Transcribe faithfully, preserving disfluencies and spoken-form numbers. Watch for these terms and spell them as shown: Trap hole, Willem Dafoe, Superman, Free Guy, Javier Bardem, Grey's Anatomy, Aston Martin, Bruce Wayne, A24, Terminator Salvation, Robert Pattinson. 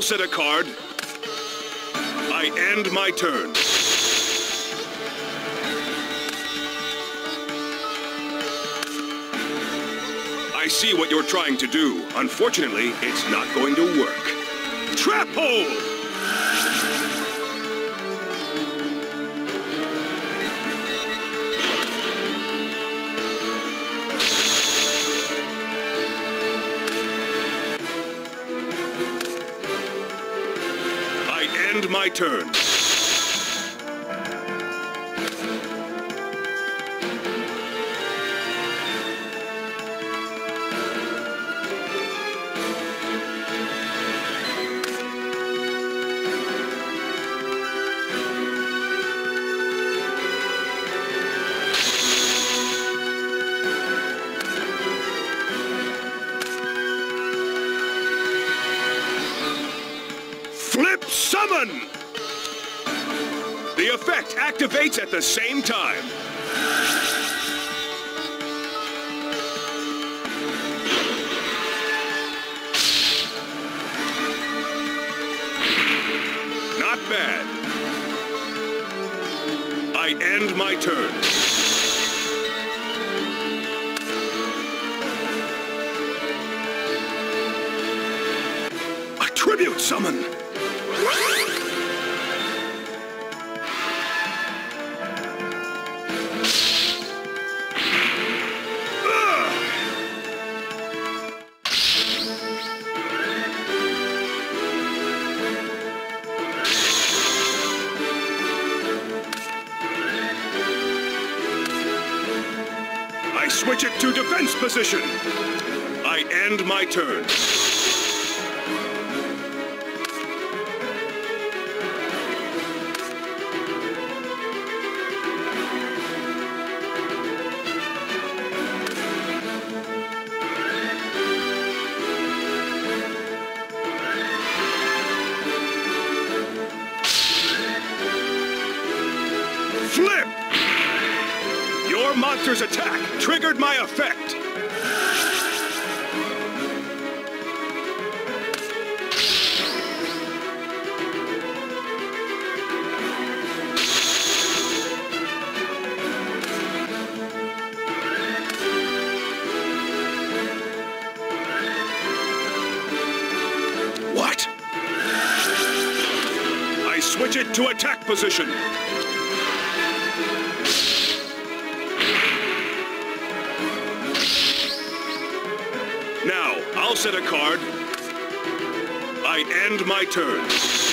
I'll set a card. I end my turn. I see what you're trying to do. Unfortunately, it's not going to work. Trap hole! I end my turn. Summon! The effect activates at the same time. Not bad. I end my turn. A tribute summon! I switch it to defense position. I end my turn. Flip! Your monster's attack triggered my effect! What? I switch it to attack position! Now, I'll set a card. I end my turn.